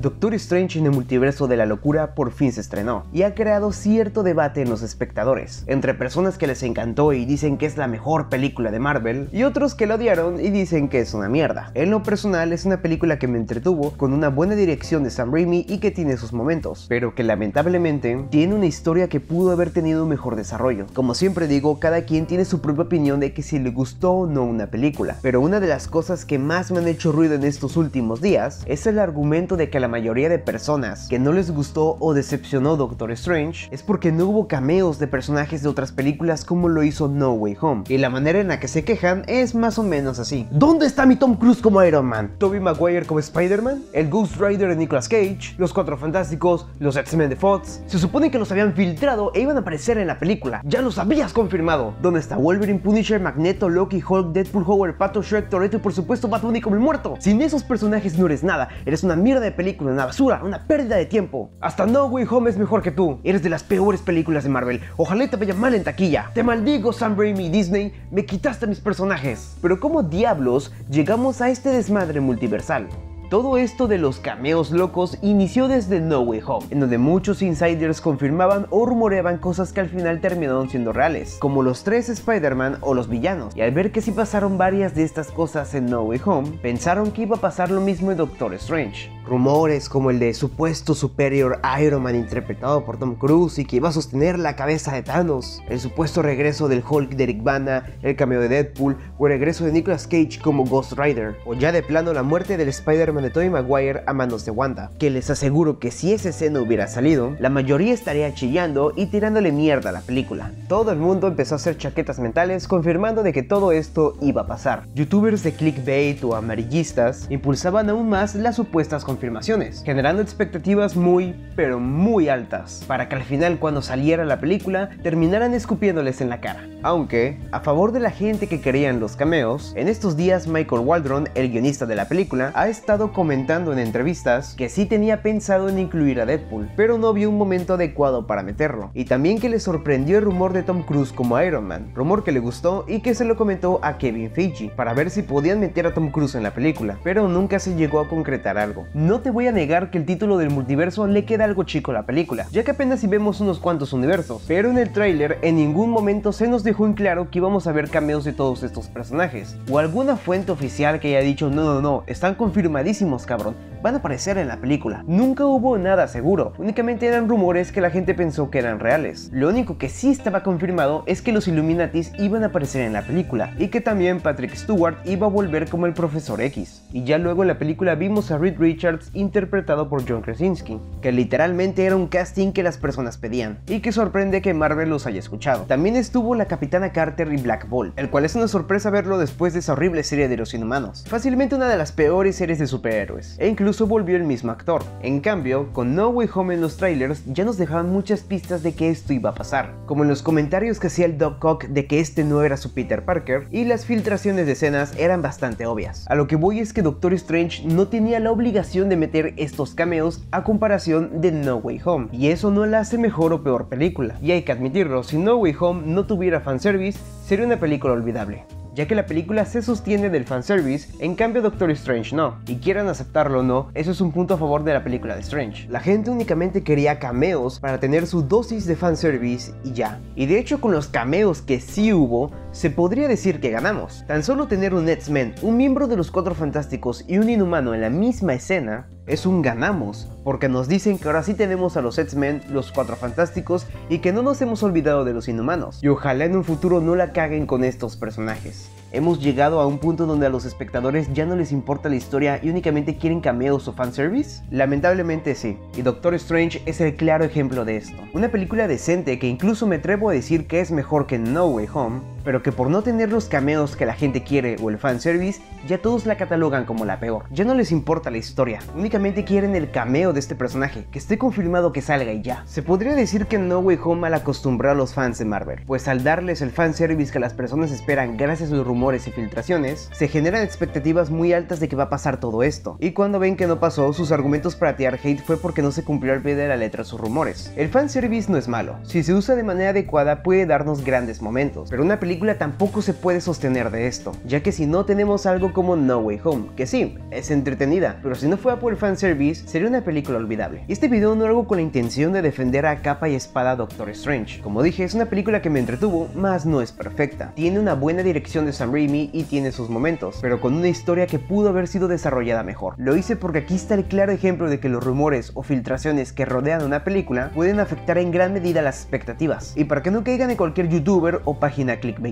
Doctor Strange en el multiverso de la locura por fin se estrenó y ha creado cierto debate en los espectadores, entre personas que les encantó y dicen que es la mejor película de Marvel y otros que la odiaron y dicen que es una mierda. En lo personal es una película que me entretuvo, con una buena dirección de Sam Raimi y que tiene sus momentos, pero que lamentablemente tiene una historia que pudo haber tenido un mejor desarrollo. Como siempre digo, cada quien tiene su propia opinión de que si le gustó o no una película, pero una de las cosas que más me han hecho ruido en estos últimos días es el argumento de que la mayoría de personas que no les gustó o decepcionó Doctor Strange es porque no hubo cameos de personajes de otras películas como lo hizo No Way Home, y la manera en la que se quejan es más o menos así: ¿dónde está mi Tom Cruise como Iron Man? ¿Toby Maguire como Spider-Man? ¿El Ghost Rider de Nicolas Cage? ¿Los Cuatro Fantásticos? ¿Los X-Men de Fox? Se supone que los habían filtrado e iban a aparecer en la película, ya los habías confirmado. ¿Dónde está Wolverine, Punisher, Magneto, Loki, Hulk, Deadpool, Howard, Pato, Shrek, Toretto y por supuesto Batman y como el muerto? Sin esos personajes no eres nada, eres una mierda de película, una basura, una pérdida de tiempo. Hasta No Way Home es mejor que tú. Eres de las peores películas de Marvel. Ojalá te vaya mal en taquilla. Te maldigo, Sam Raimi y Disney. Me quitaste a mis personajes. Pero ¿cómo diablos llegamos a este desmadre multiversal? Todo esto de los cameos locos inició desde No Way Home, en donde muchos insiders confirmaban o rumoreaban cosas que al final terminaron siendo reales, como los tres Spider-Man o los villanos, y al ver que sí pasaron varias de estas cosas en No Way Home, pensaron que iba a pasar lo mismo en Doctor Strange. Rumores como el de supuesto superior Iron Man interpretado por Tom Cruise y que iba a sostener la cabeza de Thanos, el supuesto regreso del Hulk de Eric Bana, el cameo de Deadpool o el regreso de Nicolas Cage como Ghost Rider, o ya de plano la muerte del Spider-Man de Toby Maguire a manos de Wanda, que les aseguro que si esa escena hubiera salido, la mayoría estaría chillando y tirándole mierda a la película. Todo el mundo empezó a hacer chaquetas mentales confirmando de que todo esto iba a pasar. Youtubers de clickbait o amarillistas impulsaban aún más las supuestas confirmaciones, generando expectativas muy, pero muy altas, para que al final cuando saliera la película terminaran escupiéndoles en la cara. Aunque, a favor de la gente que querían los cameos, en estos días Michael Waldron, el guionista de la película, ha estado comentando en entrevistas que sí tenía pensado en incluir a Deadpool, pero no vio un momento adecuado para meterlo, y también que le sorprendió el rumor de Tom Cruise como Iron Man, rumor que le gustó y que se lo comentó a Kevin Feige para ver si podían meter a Tom Cruise en la película, pero nunca se llegó a concretar algo. No te voy a negar que el título del multiverso le queda algo chico a la película, ya que apenas si vemos unos cuantos universos, pero en el tráiler en ningún momento se nos dejó en claro que íbamos a ver cameos de todos estos personajes, o alguna fuente oficial que haya dicho no, están confirmadísimos, cabrón, van a aparecer en la película. Nunca hubo nada seguro, únicamente eran rumores que la gente pensó que eran reales. Lo único que sí estaba confirmado es que los Illuminatis iban a aparecer en la película y que también Patrick Stewart iba a volver como el Profesor X. Y ya luego en la película vimos a Reed Richards interpretado por John Krasinski, que literalmente era un casting que las personas pedían y que sorprende que Marvel los haya escuchado. También estuvo la Capitana Carter y Black Bolt, el cual es una sorpresa verlo después de esa horrible serie de los inhumanos, fácilmente una de las peores series de superhéroes. E incluso volvió el mismo actor. En cambio, con No Way Home en los trailers ya nos dejaban muchas pistas de que esto iba a pasar, como en los comentarios que hacía el Doc Ock de que este no era su Peter Parker, y las filtraciones de escenas eran bastante obvias. A lo que voy es que Doctor Strange no tenía la obligación de meter estos cameos a comparación de No Way Home, y eso no la hace mejor o peor película. Y hay que admitirlo, si No Way Home no tuviera fanservice, sería una película olvidable, ya que la película se sostiene del fanservice, en cambio Doctor Strange no, y quieran aceptarlo o no, eso es un punto a favor de la película de Strange. La gente únicamente quería cameos para tener su dosis de fanservice y ya, y de hecho con los cameos que sí hubo, se podría decir que ganamos. Tan solo tener un X-Men, un miembro de los Cuatro Fantásticos y un inhumano en la misma escena, es un ganamos, porque nos dicen que ahora sí tenemos a los X-Men, los Cuatro Fantásticos y que no nos hemos olvidado de los inhumanos, y ojalá en un futuro no la caguen con estos personajes. Hemos llegado a un punto donde a los espectadores ya no les importa la historia y únicamente quieren cameos o fanservice. Lamentablemente sí, y Doctor Strange es el claro ejemplo de esto. Una película decente que incluso me atrevo a decir que es mejor que No Way Home, pero que por no tener los cameos que la gente quiere o el fanservice, ya todos la catalogan como la peor. Ya no les importa la historia, únicamente quieren el cameo de este personaje, que esté confirmado que salga y ya. Se podría decir que No Way Home mal acostumbró a los fans de Marvel, pues al darles el fanservice que las personas esperan gracias a los rumores y filtraciones, se generan expectativas muy altas de que va a pasar todo esto, y cuando ven que no pasó, sus argumentos para tirar hate fue porque no se cumplió al pie de la letra sus rumores. El fanservice no es malo, si se usa de manera adecuada puede darnos grandes momentos, pero una película película tampoco se puede sostener de esto, ya que si no tenemos algo como No Way Home, que sí, es entretenida, pero si no fuera por el fanservice, sería una película olvidable. Y este video no lo hago con la intención de defender a capa y espada a Doctor Strange. Como dije, es una película que me entretuvo, mas no es perfecta. Tiene una buena dirección de Sam Raimi y tiene sus momentos, pero con una historia que pudo haber sido desarrollada mejor. Lo hice porque aquí está el claro ejemplo de que los rumores o filtraciones que rodean una película pueden afectar en gran medida las expectativas, y para que no caigan en cualquier youtuber o página clickbaitera.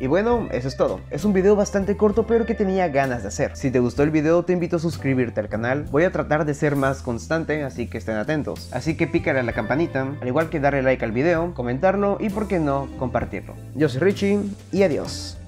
Y bueno, eso es todo. Es un video bastante corto, pero que tenía ganas de hacer. Si te gustó el video, te invito a suscribirte al canal. Voy a tratar de ser más constante, así que estén atentos. Así que pícale a la campanita, al igual que darle like al video, comentarlo y por qué no, compartirlo. Yo soy Richie y adiós.